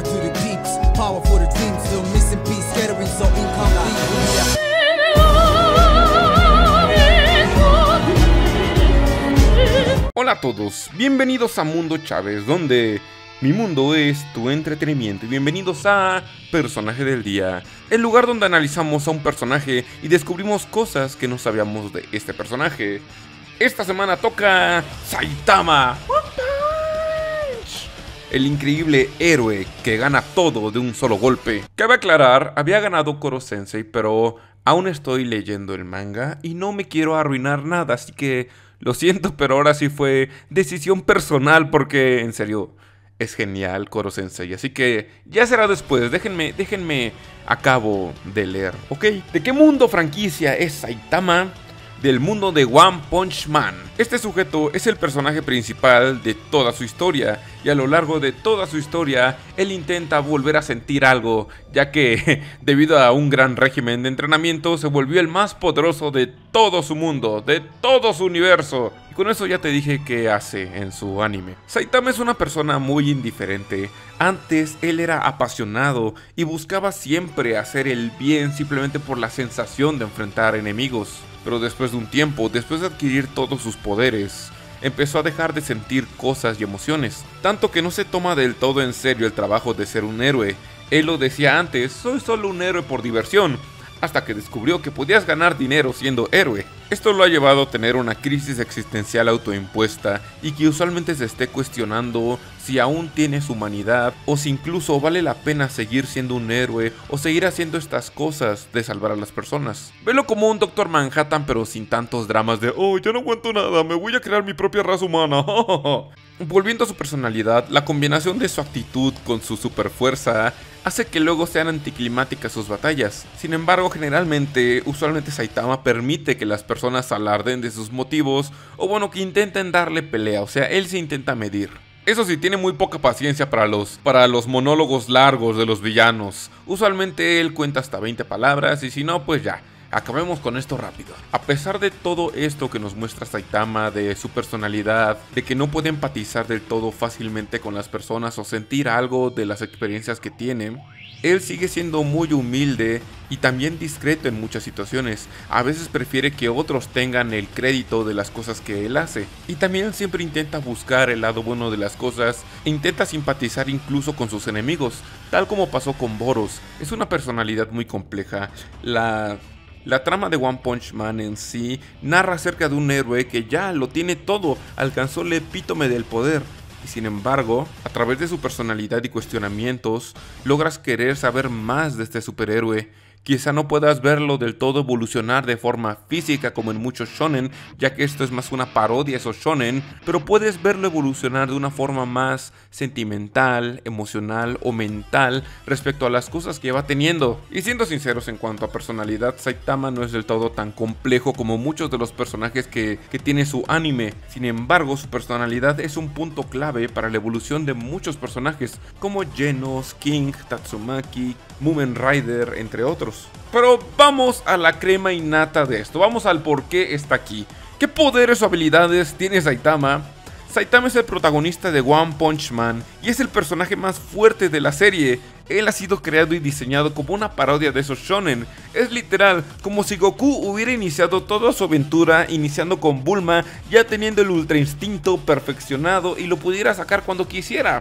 power to the peeps, power for the dreams, still missing peace, scattering so incomplete. Hola a todos, bienvenidos a Mundo Chávez, donde mi mundo es tu entretenimiento, y bienvenidos a Personaje del Día, el lugar donde analizamos a un personaje y descubrimos cosas que no sabíamos de este personaje. Esta semana toca Saitama, One Punch, el increíble héroe que gana todo de un solo golpe. Cabe aclarar, había ganado Koro-sensei, pero aún estoy leyendo el manga y no me quiero arruinar nada, así que lo siento, pero ahora sí fue decisión personal porque, en serio, es genial Koro-sensei. Así que ya será después, déjenme acabo de leer, ¿ok? ¿De qué mundo franquicia es Saitama? Del mundo de One Punch Man. Este sujeto es el personaje principal de toda su historia, y a lo largo de toda su historia, él intenta volver a sentir algo, ya que debido a un gran régimen de entrenamiento, se volvió el más poderoso de todo su mundo, de todo su universo. Y con eso ya te dije qué hace en su anime. Saitama es una persona muy indiferente. Antes él era apasionado y buscaba siempre hacer el bien simplemente por la sensación de enfrentar enemigos. Pero después de un tiempo, después de adquirir todos sus poderes, empezó a dejar de sentir cosas y emociones, tanto que no se toma del todo en serio el trabajo de ser un héroe. Él lo decía antes, soy solo un héroe por diversión, hasta que descubrió que podías ganar dinero siendo héroe. Esto lo ha llevado a tener una crisis existencial autoimpuesta y que usualmente se esté cuestionando si aún tienes humanidad o si incluso vale la pena seguir siendo un héroe o seguir haciendo estas cosas de salvar a las personas. Velo como un Dr. Manhattan, pero sin tantos dramas de oh, yo no aguanto nada, me voy a crear mi propia raza humana. Volviendo a su personalidad, la combinación de su actitud con su superfuerza hace que luego sean anticlimáticas sus batallas. Sin embargo, usualmente Saitama permite que las personas alarden de sus motivos o bueno, que intenten darle pelea, o sea, él se intenta medir. Eso sí, tiene muy poca paciencia para los monólogos largos de los villanos. Usualmente él cuenta hasta 20 palabras y si no, pues ya, acabemos con esto rápido. A pesar de todo esto que nos muestra Saitama, de su personalidad, de que no puede empatizar del todo fácilmente con las personas o sentir algo de las experiencias que tiene, él sigue siendo muy humilde y también discreto en muchas situaciones. A veces prefiere que otros tengan el crédito de las cosas que él hace. Y también siempre intenta buscar el lado bueno de las cosas e intenta simpatizar incluso con sus enemigos, tal como pasó con Boros. Es una personalidad muy compleja. La trama de One Punch Man en sí narra acerca de un héroe que ya lo tiene todo, alcanzó el epítome del poder. Y sin embargo, a través de su personalidad y cuestionamientos, logras querer saber más de este superhéroe. Quizá no puedas verlo del todo evolucionar de forma física como en muchos shonen, ya que esto es más una parodia a esos shonen, pero puedes verlo evolucionar de una forma más sentimental, emocional o mental respecto a las cosas que va teniendo. Y siendo sinceros en cuanto a personalidad, Saitama no es del todo tan complejo como muchos de los personajes que tiene su anime. Sin embargo, su personalidad es un punto clave para la evolución de muchos personajes, como Genos, King, Tatsumaki, Mumen Rider, entre otros. Pero vamos a la crema innata de esto, vamos al por qué está aquí. ¿Qué poderes o habilidades tiene Saitama? Saitama es el protagonista de One Punch Man y es el personaje más fuerte de la serie. Él ha sido creado y diseñado como una parodia de esos shonen. Es literal, como si Goku hubiera iniciado toda su aventura iniciando con Bulma, ya teniendo el ultra instinto perfeccionado y lo pudiera sacar cuando quisiera.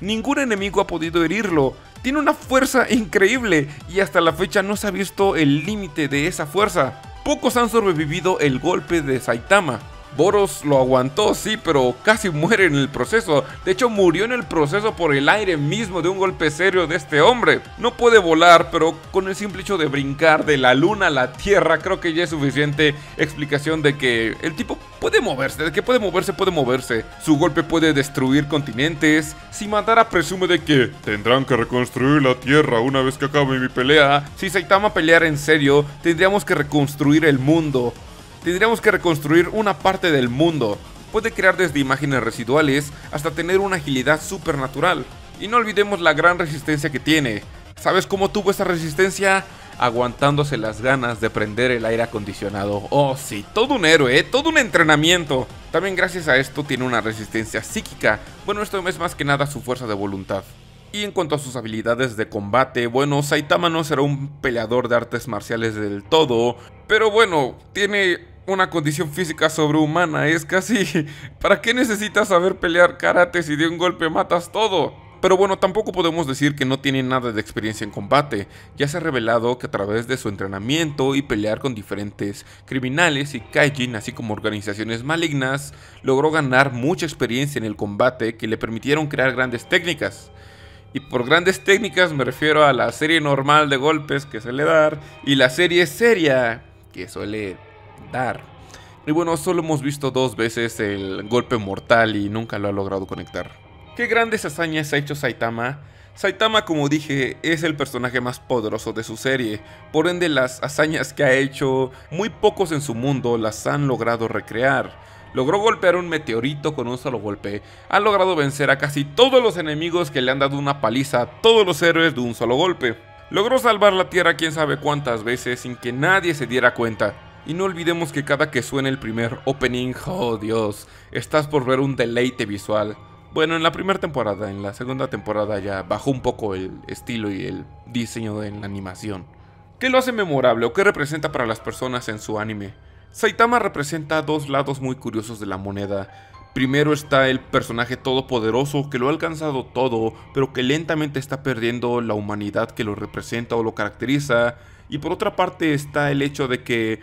Ningún enemigo ha podido herirlo. Tiene una fuerza increíble y hasta la fecha no se ha visto el límite de esa fuerza. Pocos han sobrevivido el golpe de Saitama. Boros lo aguantó, sí, pero casi muere en el proceso. De hecho, murió en el proceso por el aire mismo de un golpe serio de este hombre. No puede volar, pero con el simple hecho de brincar de la luna a la tierra, creo que ya es suficiente explicación de que el tipo puede moverse, de que puede moverse, puede moverse. Su golpe puede destruir continentes. Si Madara presume de que tendrán que reconstruir la tierra una vez que acabe mi pelea. Si Saitama peleara en serio, tendríamos que reconstruir el mundo. Tendríamos que reconstruir una parte del mundo. Puede crear desde imágenes residuales hasta tener una agilidad supernatural. Y no olvidemos la gran resistencia que tiene. ¿Sabes cómo tuvo esa resistencia? Aguantándose las ganas de prender el aire acondicionado. Oh sí, todo un héroe, todo un entrenamiento. También gracias a esto tiene una resistencia psíquica. Bueno, esto es más que nada su fuerza de voluntad. Y en cuanto a sus habilidades de combate, bueno, Saitama no será un peleador de artes marciales del todo, pero bueno, tiene una condición física sobrehumana, es casi... ¿Para qué necesitas saber pelear karate si de un golpe matas todo? Pero bueno, tampoco podemos decir que no tiene nada de experiencia en combate, ya se ha revelado que a través de su entrenamiento y pelear con diferentes criminales y kaijin, así como organizaciones malignas, logró ganar mucha experiencia en el combate que le permitieron crear grandes técnicas. Y por grandes técnicas me refiero a la serie normal de golpes que suele dar y la serie seria que suele dar. Y bueno, solo hemos visto 2 veces el golpe mortal y nunca lo ha logrado conectar. ¿Qué grandes hazañas ha hecho Saitama? Saitama, como dije, es el personaje más poderoso de su serie, por ende las hazañas que ha hecho, muy pocos en su mundo las han logrado recrear. Logró golpear un meteorito con un solo golpe, ha logrado vencer a casi todos los enemigos que le han dado una paliza a todos los héroes de un solo golpe. Logró salvar la tierra quién sabe cuántas veces sin que nadie se diera cuenta. Y no olvidemos que cada que suene el primer opening, oh Dios, estás por ver un deleite visual. Bueno, en la primera temporada, en la segunda temporada ya bajó un poco el estilo y el diseño de la animación. ¿Qué lo hace memorable o qué representa para las personas en su anime? Saitama representa 2 lados muy curiosos de la moneda. Primero está el personaje todopoderoso que lo ha alcanzado todo, pero que lentamente está perdiendo la humanidad que lo representa o lo caracteriza. Y por otra parte está el hecho de que,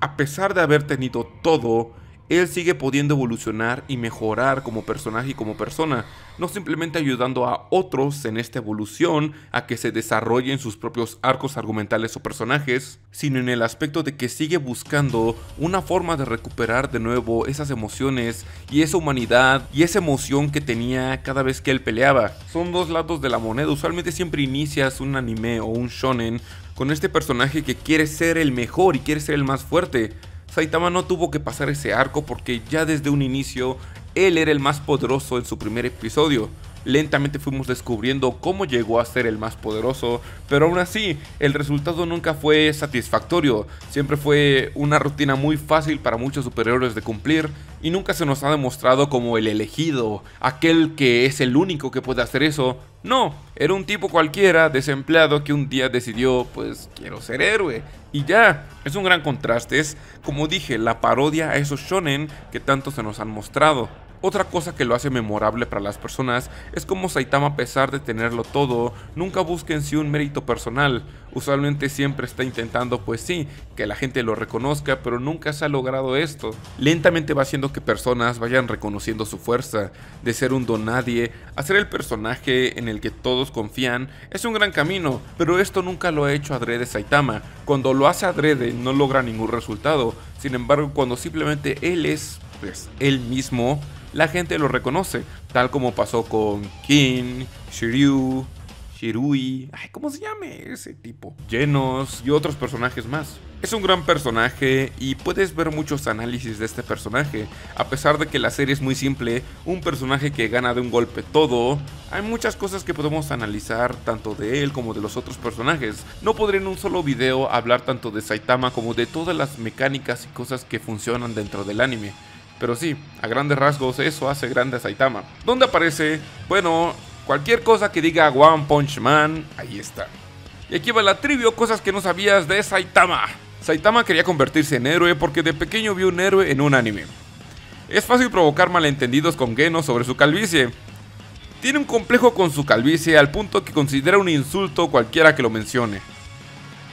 a pesar de haber tenido todo, él sigue pudiendo evolucionar y mejorar como personaje y como persona, no simplemente ayudando a otros en esta evolución a que se desarrollen sus propios arcos argumentales o personajes, sino en el aspecto de que sigue buscando una forma de recuperar de nuevo esas emociones y esa humanidad y esa emoción que tenía cada vez que él peleaba. Son 2 lados de la moneda, usualmente siempre inicias un anime o un shonen con este personaje que quiere ser el mejor y quiere ser el más fuerte. Saitama no tuvo que pasar ese arco porque ya desde un inicio él era el más poderoso en su primer episodio. Lentamente fuimos descubriendo cómo llegó a ser el más poderoso, pero aún así el resultado nunca fue satisfactorio. Siempre fue una rutina muy fácil para muchos superhéroes de cumplir y nunca se nos ha demostrado como el elegido, aquel que es el único que puede hacer eso. No, era un tipo cualquiera, desempleado, que un día decidió, pues quiero ser héroe. Y ya, es un gran contraste, es como dije, la parodia a esos shonen que tanto se nos han mostrado. Otra cosa que lo hace memorable para las personas es cómo Saitama, a pesar de tenerlo todo, nunca busca en sí un mérito personal. Usualmente siempre está intentando, pues sí, que la gente lo reconozca, pero nunca se ha logrado esto. Lentamente va haciendo que personas vayan reconociendo su fuerza. De ser un don nadie a ser el personaje en el que todos confían es un gran camino, pero esto nunca lo ha hecho adrede Saitama. Cuando lo hace adrede no logra ningún resultado. Sin embargo, cuando simplemente él es, pues, él mismo, la gente lo reconoce, tal como pasó con King, Shirui, ay, ¿cómo se llame ese tipo? Genos y otros personajes más. Es un gran personaje y puedes ver muchos análisis de este personaje. A pesar de que la serie es muy simple, un personaje que gana de un golpe todo, hay muchas cosas que podemos analizar tanto de él como de los otros personajes. No podré en un solo video hablar tanto de Saitama como de todas las mecánicas y cosas que funcionan dentro del anime. Pero sí, a grandes rasgos eso hace grande a Saitama. ¿Dónde aparece? Bueno, cualquier cosa que diga One Punch Man, ahí está. Y aquí va la trivia, cosas que no sabías de Saitama. Saitama quería convertirse en héroe porque de pequeño vio un héroe en un anime. Es fácil provocar malentendidos con Genos sobre su calvicie. Tiene un complejo con su calvicie al punto que considera un insulto cualquiera que lo mencione.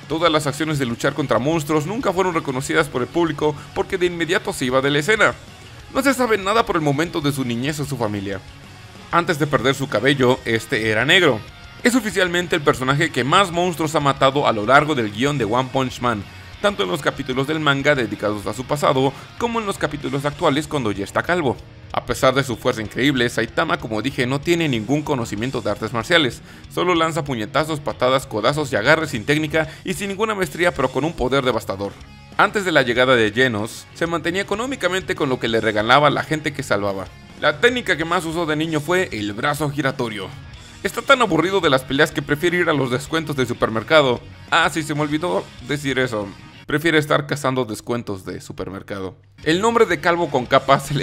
Todas las acciones de luchar contra monstruos nunca fueron reconocidas por el público porque de inmediato se iba de la escena. No se sabe nada por el momento de su niñez o su familia. Antes de perder su cabello, este era negro. Es oficialmente el personaje que más monstruos ha matado a lo largo del guión de One Punch Man, tanto en los capítulos del manga dedicados a su pasado, como en los capítulos actuales cuando ya está calvo. A pesar de su fuerza increíble, Saitama, como dije, no tiene ningún conocimiento de artes marciales. Solo lanza puñetazos, patadas, codazos y agarres sin técnica y sin ninguna maestría, pero con un poder devastador. Antes de la llegada de Genos, se mantenía económicamente con lo que le regalaba la gente que salvaba. La técnica que más usó de niño fue el brazo giratorio. Está tan aburrido de las peleas que prefiere ir a los descuentos del supermercado. Ah, sí, se me olvidó decir eso. Prefiere estar cazando descuentos de supermercado. El nombre de calvo con capa se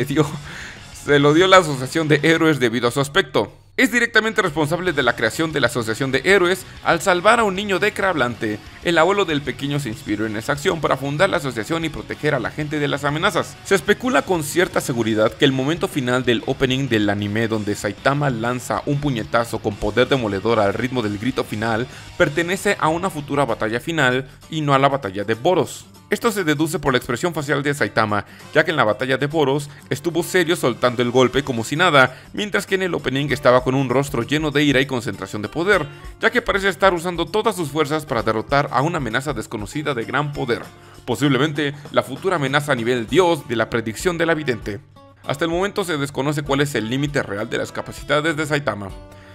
lo dio la Asociación de Héroes debido a su aspecto. Es directamente responsable de la creación de la Asociación de Héroes al salvar a un niño de Crablante. El abuelo del pequeño se inspiró en esa acción para fundar la asociación y proteger a la gente de las amenazas. Se especula con cierta seguridad que el momento final del opening del anime, donde Saitama lanza un puñetazo con poder demoledor al ritmo del grito final, pertenece a una futura batalla final y no a la batalla de Boros. Esto se deduce por la expresión facial de Saitama, ya que en la batalla de Boros estuvo serio soltando el golpe como si nada, mientras que en el opening estaba con un rostro lleno de ira y concentración de poder, ya que parece estar usando todas sus fuerzas para derrotar a una amenaza desconocida de gran poder, posiblemente la futura amenaza a nivel dios de la predicción de la vidente. Hasta el momento se desconoce cuál es el límite real de las capacidades de Saitama.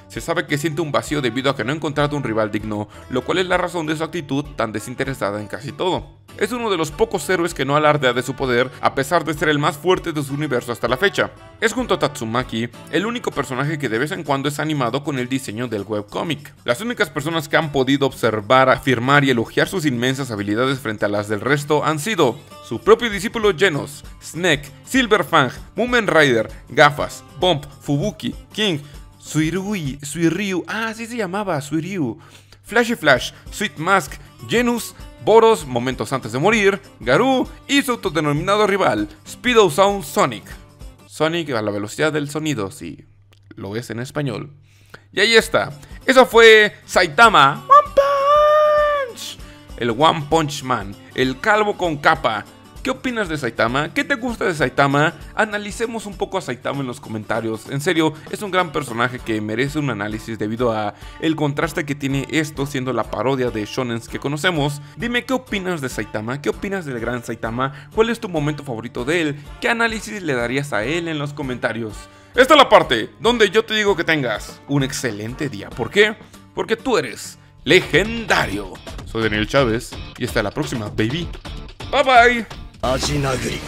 Se sabe que siente un vacío debido a que no ha encontrado un rival digno, lo cual es la razón de su actitud tan desinteresada en casi todo. Es uno de los pocos héroes que no alardea de su poder, a pesar de ser el más fuerte de su universo hasta la fecha. Es junto a Tatsumaki, el único personaje que de vez en cuando es animado con el diseño del webcomic. Las únicas personas que han podido observar, afirmar y elogiar sus inmensas habilidades frente a las del resto han sido su propio discípulo Genos, Snake, Silverfang, Mumen Rider, Gafas, Bomb, Fubuki, King, Suiryu, así se llamaba, Suiryu, Flashy Flash, Sweet Mask, Genus, Boros, momentos antes de morir, Garou y su autodenominado rival, Speed-o'-Sound Sonic. Sonic a la velocidad del sonido, si lo ves en español. Y ahí está, eso fue Saitama, One Punch, el One Punch Man, el calvo con capa. ¿Qué opinas de Saitama? ¿Qué te gusta de Saitama? Analicemos un poco a Saitama en los comentarios. En serio, es un gran personaje que merece un análisis debido a el contraste que tiene esto siendo la parodia de shonens que conocemos. Dime qué opinas de Saitama, qué opinas del gran Saitama, cuál es tu momento favorito de él, qué análisis le darías a él en los comentarios. Esta es la parte donde yo te digo que tengas un excelente día. ¿Por qué? Porque tú eres legendario. Soy Daniel Chávez y hasta la próxima, baby. Bye bye. 足殴り